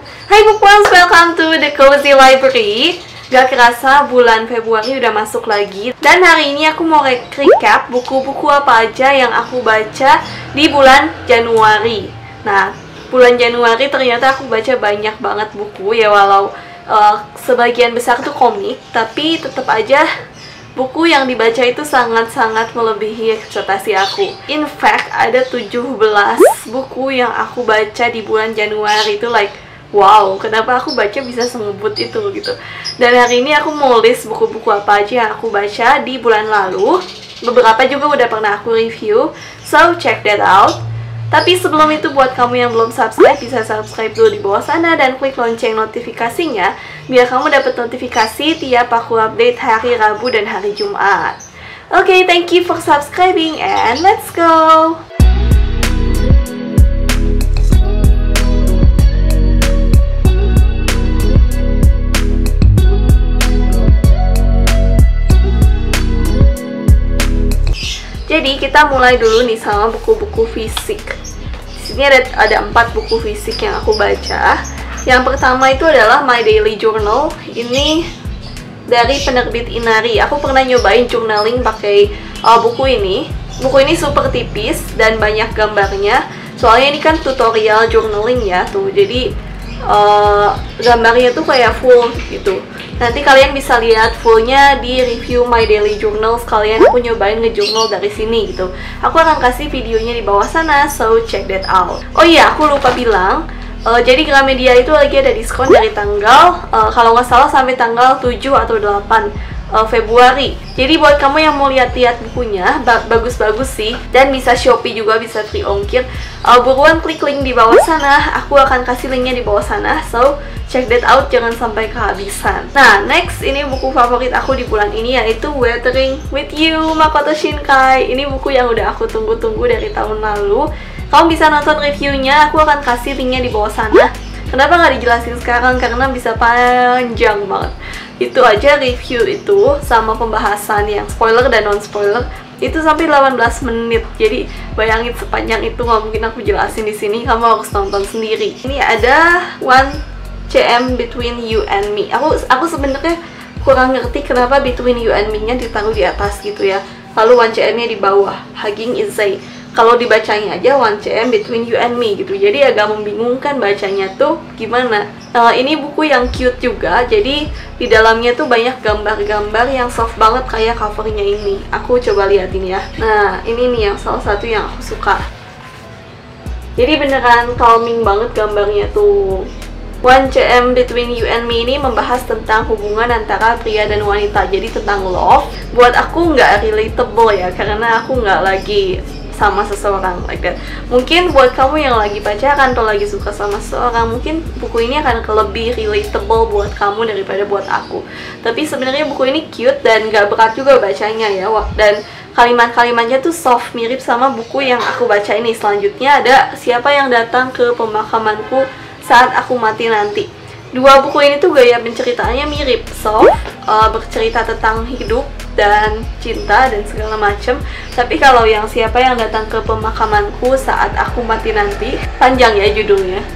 Hai bookworms, welcome to the Cozy Library. Gak kerasa bulan Februari udah masuk lagi. Dan hari ini aku mau recap buku-buku apa aja yang aku baca di bulan Januari. Nah, bulan Januari ternyata aku baca banyak banget buku. Ya walau sebagian besar tuh komik, tapi tetap aja buku yang dibaca itu sangat-sangat melebihi ekspektasi aku. In fact, ada 17 buku yang aku baca di bulan Januari itu like wow, kenapa aku baca bisa sengebut itu gitu. Dan hari ini aku mau list buku-buku apa aja yang aku baca di bulan lalu. Beberapa juga udah pernah aku review, so check that out. Tapi sebelum itu, buat kamu yang belum subscribe, bisa subscribe dulu di bawah sana dan klik lonceng notifikasinya, biar kamu dapat notifikasi tiap aku update hari Rabu dan hari Jumat. Okay, thank you for subscribing and let's go! Jadi kita mulai dulu nih sama buku-buku fisik. Di sini ada 4 buku fisik yang aku baca. Yang pertama itu adalah My Daily Journal. Ini dari penerbit Inari. Aku pernah nyobain journaling pakai buku ini. Buku ini super tipis dan banyak gambarnya. Soalnya ini kan tutorial journaling ya tuh. Jadi gambarnya tuh kayak full gitu. Nanti kalian bisa lihat fullnya di review My Daily Journal. Sekalian aku nyobain nge-journal dari sini gitu. Aku akan kasih videonya di bawah sana, so check that out. Oh iya, aku lupa bilang, jadi Gramedia itu lagi ada diskon dari tanggal kalau nggak salah sampai tanggal 7 atau 8 Februari. Jadi buat kamu yang mau lihat-lihat bukunya, bagus-bagus sih. Dan bisa Shopee juga, bisa free ongkir. Buruan klik link di bawah sana. Aku akan kasih linknya di bawah sana, so check that out, jangan sampai kehabisan. Nah, next, ini buku favorit aku di bulan ini, yaitu Weathering with You, Makoto Shinkai. Ini buku yang udah aku tunggu-tunggu dari tahun lalu. Kamu bisa nonton reviewnya, aku akan kasih linknya di bawah sana. Kenapa nggak dijelasin sekarang? Karena bisa panjang banget. Itu aja review itu, sama pembahasan yang spoiler dan non-spoiler, itu sampai 18 menit. Jadi bayangin sepanjang itu, nggak mungkin aku jelasin di sini. Kamu harus nonton sendiri. Ini ada One CM Between You and Me. Aku sebenarnya kurang ngerti kenapa Between You and Me-nya ditaruh di atas gitu ya. Lalu One CM-nya di bawah. Hugging Isai. Kalau dibacanya aja One CM Between You and Me gitu. Jadi agak membingungkan bacanya tuh gimana. Ini buku yang cute juga. Jadi di dalamnya tuh banyak gambar-gambar yang soft banget kayak covernya ini. Aku coba liatin ya. Nah, ini nih yang salah satu yang aku suka. Jadi beneran calming banget gambarnya tuh. One CM Between You and Me ini membahas tentang hubungan antara pria dan wanita, jadi tentang love. Buat aku nggak relatable ya, karena aku nggak lagi sama seseorang like that. Mungkin buat kamu yang lagi pacaran atau lagi suka sama seseorang, mungkin buku ini akan lebih relatable buat kamu daripada buat aku. Tapi sebenarnya buku ini cute dan nggak berat juga bacanya ya. Dan kalimat-kalimatnya tuh soft, mirip sama buku yang aku baca ini. Selanjutnya ada Siapa Yang Datang ke Pemakamanku Saat Aku Mati Nanti. Dua buku ini tuh gaya penceritaannya mirip, soft, bercerita tentang hidup dan cinta dan segala macem. Tapi kalau yang Siapa Yang Datang ke Pemakamanku Saat Aku Mati Nanti, panjang ya judulnya,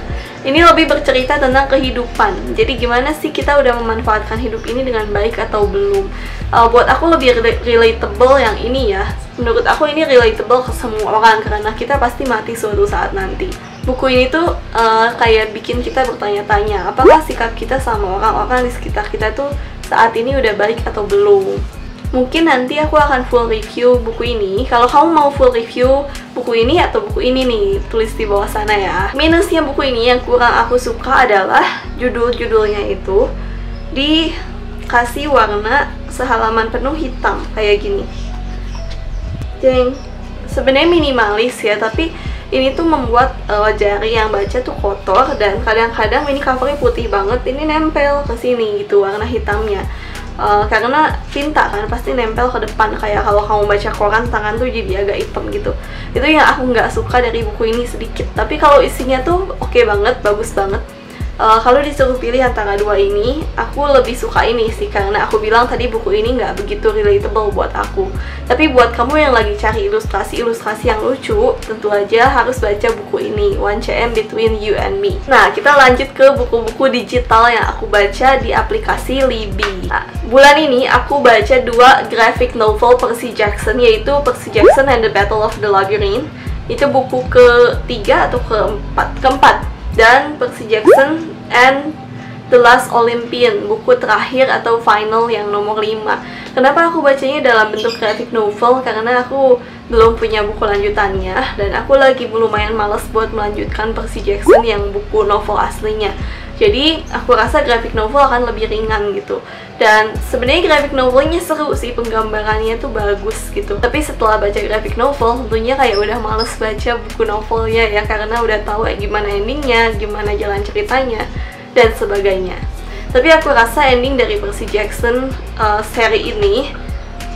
ini lebih bercerita tentang kehidupan. Jadi gimana sih kita udah memanfaatkan hidup ini dengan baik atau belum. Buat aku lebih relatable yang ini ya. Menurut aku ini relatable ke semua orang, karena kita pasti mati suatu saat nanti. Buku ini tuh kayak bikin kita bertanya-tanya, apakah sikap kita sama orang-orang di sekitar kita tuh saat ini udah baik atau belum. Mungkin nanti aku akan full review buku ini. Kalau kamu mau full review buku ini atau buku ini nih, tulis di bawah sana ya. Minusnya buku ini yang kurang aku suka adalah judul-judulnya itu dikasih warna sehalaman penuh hitam kayak gini. Jeng, sebenarnya minimalis ya, tapi ini tuh membuat jari yang baca tuh kotor, dan kadang-kadang ini covernya putih banget, ini nempel ke sini gitu warna hitamnya. Karena tinta kan pasti nempel ke depan, kayak kalau kamu baca koran tangan tuh jadi agak hitam gitu. Itu yang aku nggak suka dari buku ini sedikit. Tapi kalau isinya tuh oke banget, bagus banget. Kalau disuruh pilih antara dua ini, aku lebih suka ini sih, karena aku bilang tadi buku ini nggak begitu relatable buat aku. Tapi buat kamu yang lagi cari ilustrasi-ilustrasi yang lucu, tentu aja harus baca buku ini, One CM Between You and Me. Nah, kita lanjut ke buku-buku digital yang aku baca di aplikasi Libby. Nah, bulan ini aku baca dua graphic novel Percy Jackson, yaitu Percy Jackson and the Battle of the Labyrinth. Itu buku ketiga atau keempat. Dan Percy Jackson and The Last Olympian, buku terakhir atau final yang nomor 5. Kenapa aku bacanya dalam bentuk graphic novel? Karena aku belum punya buku lanjutannya, dan aku lagi lumayan males buat melanjutkan Percy Jackson yang buku novel aslinya. Jadi aku rasa graphic novel akan lebih ringan gitu. Dan sebenarnya graphic novelnya seru sih, penggambarannya tuh bagus gitu. Tapi setelah baca graphic novel, tentunya kayak udah males baca buku novelnya ya, karena udah tahu gimana endingnya, gimana jalan ceritanya, dan sebagainya. Tapi aku rasa ending dari Percy Jackson seri ini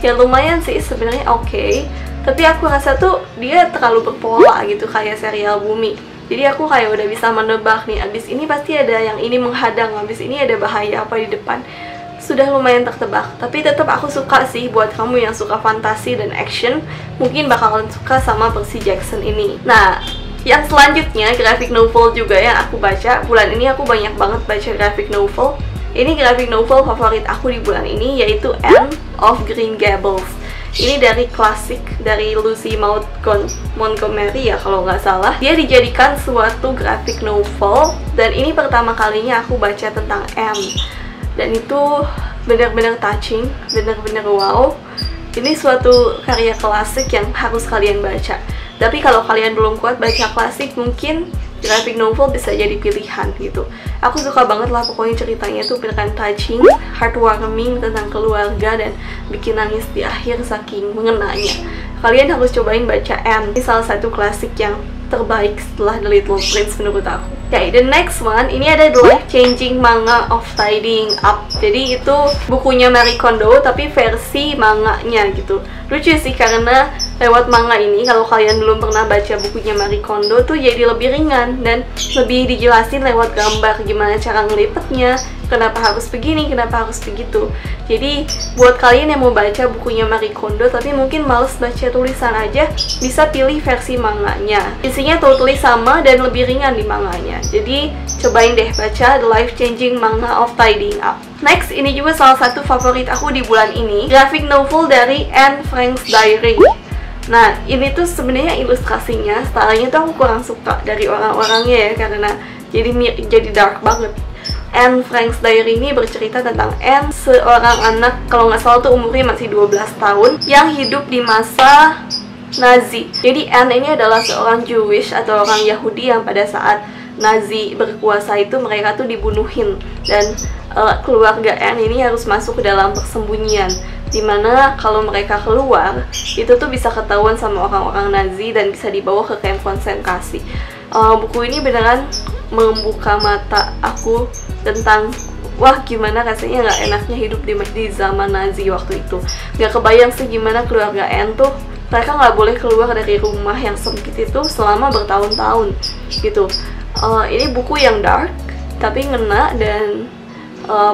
ya lumayan sih sebenarnya, oke. Tapi aku rasa tuh dia terlalu berpola gitu, kayak serial bumi. Jadi aku kayak udah bisa menebak nih, abis ini pasti ada yang ini menghadang, abis ini ada bahaya apa di depan. Sudah lumayan tertebak, tapi tetap aku suka sih. Buat kamu yang suka fantasi dan action, mungkin bakalan suka sama Percy Jackson ini. Nah, yang selanjutnya, graphic novel juga yang aku baca. Bulan ini aku banyak banget baca graphic novel. Ini graphic novel favorit aku di bulan ini, yaitu Anne of Green Gables. Ini dari klasik dari Lucy Maud Montgomery ya, kalau nggak salah. Dia dijadikan suatu graphic novel, dan ini pertama kalinya aku baca tentang Anne. Dan itu benar-benar touching, benar-benar wow. Ini suatu karya klasik yang harus kalian baca. Tapi kalau kalian belum kuat baca klasik, mungkin graphic novel bisa jadi pilihan gitu. Aku suka banget lah pokoknya, ceritanya tuh beneran touching, heartwarming, tentang keluarga, dan bikin nangis di akhir saking mengenanya. Kalian harus cobain baca Anne. Ini salah satu klasik yang terbaik setelah The Little Prince menurut aku. Okay, the next one, ini ada The Life Changing Manga of Tidying Up. Jadi itu bukunya Marie Kondo, tapi versi manganya gitu. Lucu sih, karena lewat manga ini, kalau kalian belum pernah baca bukunya Marie Kondo tuh jadi lebih ringan, dan lebih dijelasin lewat gambar gimana cara ngelipetnya, kenapa harus begini, kenapa harus begitu. Jadi buat kalian yang mau baca bukunya Marie Kondo tapi mungkin males baca tulisan aja, bisa pilih versi manganya. Isinya totally sama dan lebih ringan di manganya. Jadi cobain deh baca The Life Changing Manga of Tidying Up. Next, ini juga salah satu favorit aku di bulan ini, graphic novel dari Anne Frank's Diary. Nah, ini tuh sebenarnya ilustrasinya, stylenya tuh aku kurang suka dari orang-orangnya ya, karena jadi dark banget. Anne Frank's Diary ini bercerita tentang Anne, seorang anak, kalau nggak salah tuh umurnya masih 12 tahun, yang hidup di masa Nazi. Jadi Anne ini adalah seorang Jewish atau orang Yahudi yang pada saat Nazi berkuasa itu mereka tuh dibunuhin. Dan keluarga Anne ini harus masuk ke dalam persembunyian, dimana kalau mereka keluar, itu tuh bisa ketahuan sama orang-orang Nazi dan bisa dibawa ke kamp konsentrasi. Buku ini beneran membuka mata aku tentang wah gimana rasanya nggak enaknya hidup di zaman Nazi waktu itu. Nggak kebayang sih gimana keluarga Anne tuh, mereka nggak boleh keluar dari rumah yang sempit itu selama bertahun-tahun gitu. Ini buku yang dark tapi ngena, dan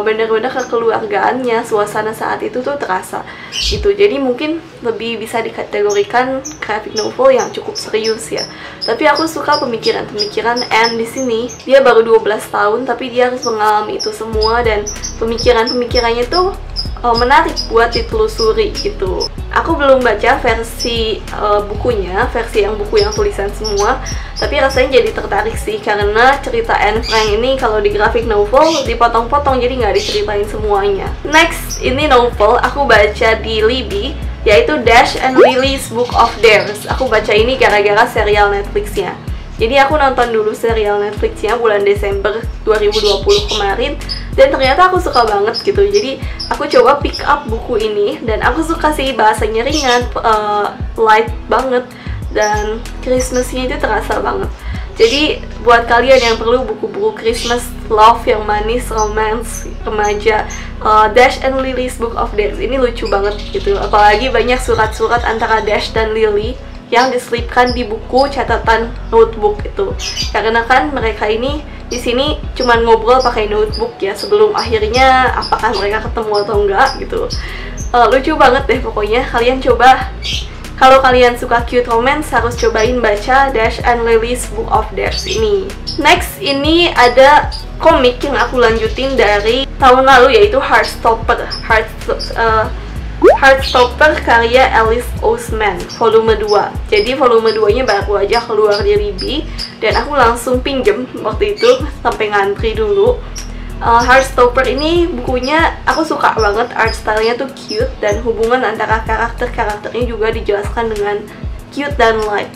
bener-bener kekeluargaannya, suasana saat itu tuh terasa gitu. Jadi mungkin lebih bisa dikategorikan graphic novel yang cukup serius ya. Tapi aku suka pemikiran-pemikiran Anne di sini. Dia baru 12 tahun tapi dia harus mengalami itu semua, dan pemikiran-pemikirannya tuh menarik buat ditelusuri gitu. Aku belum baca versi bukunya, versi yang buku yang tulisan semua, tapi rasanya jadi tertarik sih, karena cerita Anne Frank ini kalau di graphic novel dipotong-potong, jadi nggak diceritain semuanya. Next, ini novel aku baca di Libby, yaitu Dash and Lily's Book of Dares. Aku baca ini gara-gara serial Netflixnya. Jadi aku nonton dulu serial Netflixnya bulan Desember 2020 kemarin, dan ternyata aku suka banget gitu. Jadi aku coba pick up buku ini, dan aku suka sih, bahasanya ringan, light banget, dan Christmasnya itu terasa banget. Jadi buat kalian yang perlu buku-buku Christmas love yang manis, romance, remaja, Dash and Lily's Book of Dares ini lucu banget gitu. Apalagi banyak surat-surat antara Dash dan Lily yang diselipkan di buku catatan notebook itu. Karena kan mereka ini di sini cuman ngobrol pakai notebook ya sebelum akhirnya apakah mereka ketemu atau enggak gitu. Lucu banget deh pokoknya. Kalian coba, kalau kalian suka cute romance harus cobain baca Dash and Lily's Book of Dares ini. Next, ini ada komik yang aku lanjutin dari tahun lalu yaitu Heartstopper. Heartstopper karya Alice Oseman, volume 2. Jadi volume 2-nya baru aja keluar di Libby dan aku langsung pinjem waktu itu sampai ngantri dulu. Heartstopper ini bukunya aku suka banget, art style-nya tuh cute dan hubungan antara karakter-karakternya juga dijelaskan dengan cute dan light.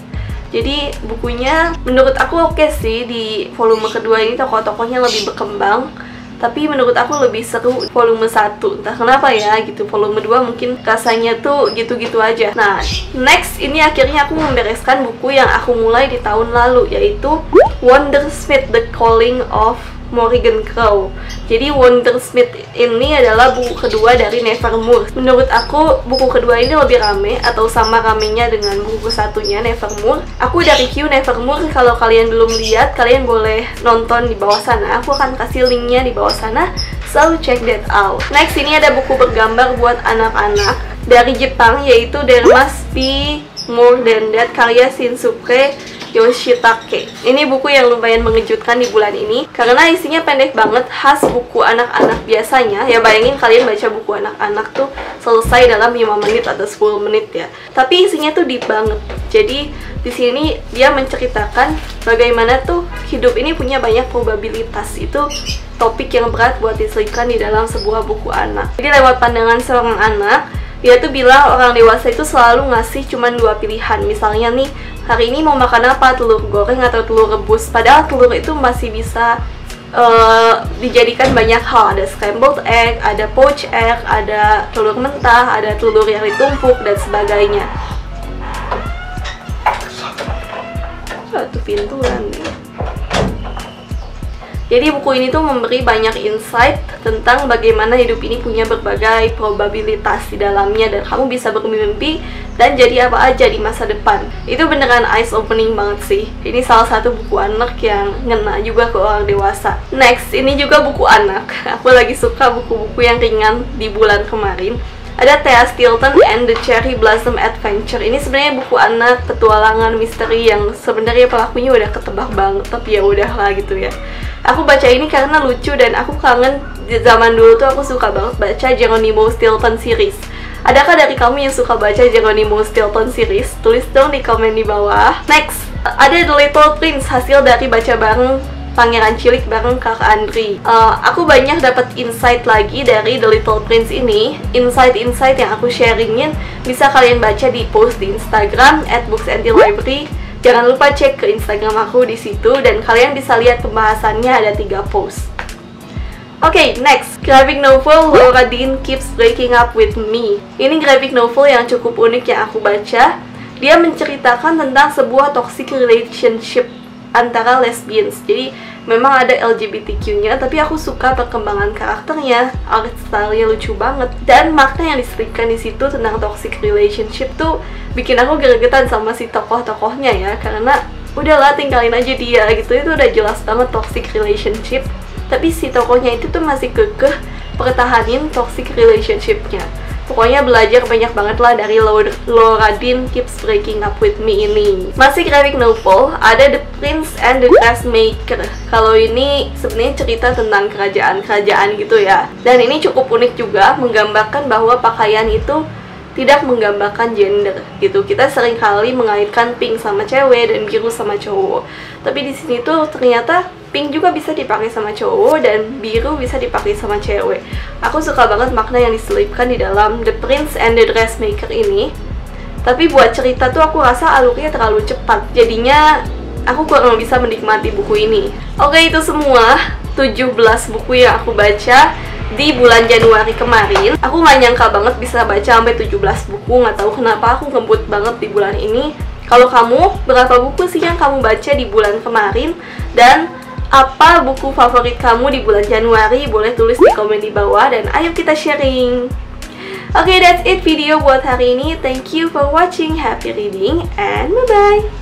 Jadi bukunya menurut aku oke sih. Di volume kedua ini tokoh-tokohnya lebih berkembang, tapi menurut aku lebih seru volume 1. Entah kenapa ya gitu, volume 2 mungkin rasanya tuh gitu-gitu aja. Nah, next ini akhirnya aku membereskan buku yang aku mulai di tahun lalu yaitu Wondersmith, The Calling of Morrigan Crow. Jadi Wondersmith ini adalah buku kedua dari Nevermoor. Menurut aku buku kedua ini lebih rame atau sama ramenya dengan buku satunya Nevermoor. Aku udah review Nevermoor, kalau kalian belum lihat kalian boleh nonton di bawah sana. Aku akan kasih linknya di bawah sana. So check that out. Next ini ada buku bergambar buat anak-anak dari Jepang yaitu There Must Be More Than That karya Shin Suke Yoshitake. Ini buku yang lumayan mengejutkan di bulan ini karena isinya pendek banget, khas buku anak-anak biasanya. Ya bayangin kalian baca buku anak-anak tuh selesai dalam 5 menit atau 10 menit ya. Tapi isinya tuh deep banget. Jadi di sini dia menceritakan bagaimana tuh hidup ini punya banyak probabilitas. Itu topik yang berat buat diselipkan di dalam sebuah buku anak. Jadi lewat pandangan seorang anak, dia tuh bilang orang dewasa itu selalu ngasih cuman 2 pilihan. Misalnya nih, hari ini mau makan apa? Telur goreng atau telur rebus? Padahal telur itu masih bisa dijadikan banyak hal. Ada scrambled egg, ada poached egg, ada telur mentah, ada telur yang ditumpuk, dan sebagainya. Satu pintuan nih. Jadi buku ini tuh memberi banyak insight tentang bagaimana hidup ini punya berbagai probabilitas di dalamnya dan kamu bisa bermimpi dan jadi apa aja di masa depan. Itu beneran eyes opening banget sih. Ini salah satu buku anak yang ngena juga ke orang dewasa. Next, ini juga buku anak. Aku lagi suka buku-buku yang ringan di bulan kemarin. Ada Thea Stilton and the Cherry Blossom Adventure. Ini sebenarnya buku anak petualangan misteri yang sebenarnya pelakunya udah ketebak banget, tapi ya udahlah gitu ya. Aku baca ini karena lucu dan aku kangen zaman dulu tuh aku suka banget baca Geronimo Stilton series. Adakah dari kamu yang suka baca Geronimo Stilton series? Tulis dong di komen di bawah. Next, ada The Little Prince hasil dari baca bareng Pangeran Cilik bareng Kak Andri. Aku banyak dapat insight lagi dari The Little Prince ini. Insight-insight yang aku sharingin bisa kalian baca di post di Instagram @booksandlibrary. Jangan lupa cek ke Instagram aku di situ dan kalian bisa lihat pembahasannya, ada 3 post. Oke, next, graphic novel Laura Dean Keeps Breaking Up With Me. Ini graphic novel yang cukup unik yang aku baca. Dia menceritakan tentang sebuah toxic relationship antara lesbians. Jadi memang ada LGBTQ-nya, tapi aku suka perkembangan karakternya, art style-nya lucu banget, dan makna yang diselipkan di situ tentang toxic relationship tuh bikin aku gregetan sama si tokoh-tokohnya ya, karena udahlah tinggalin aja dia gitu. Itu udah jelas banget toxic relationship, tapi si tokohnya itu tuh masih kekeh pertahanin toxic relationship-nya. Pokoknya belajar banyak banget lah dari Laura Dean Keeps Breaking Up With Me ini. Masih graphic novel, ada The Prince and The Dressmaker. Kalau ini sebenarnya cerita tentang kerajaan-kerajaan gitu ya. Dan ini cukup unik juga, menggambarkan bahwa pakaian itu tidak menggambarkan gender gitu. Kita sering kali mengaitkan pink sama cewek dan biru sama cowok. Tapi di sini tuh ternyata pink juga bisa dipakai sama cowok dan biru bisa dipakai sama cewek. Aku suka banget makna yang diselipkan di dalam The Prince and the Dressmaker ini. Tapi buat cerita tuh aku rasa alurnya terlalu cepat. Jadinya aku kurang bisa menikmati buku ini. Oke, itu semua 17 buku yang aku baca di bulan Januari kemarin. Aku gak nyangka banget bisa baca sampai 17 buku. Gak tahu kenapa aku ngebut banget di bulan ini. Kalau kamu, berapa buku sih yang kamu baca di bulan kemarin? Dan apa buku favorit kamu di bulan Januari? Boleh tulis di komen di bawah dan ayo kita sharing. Oke, that's it video buat hari ini. Thank you for watching, happy reading, and bye-bye.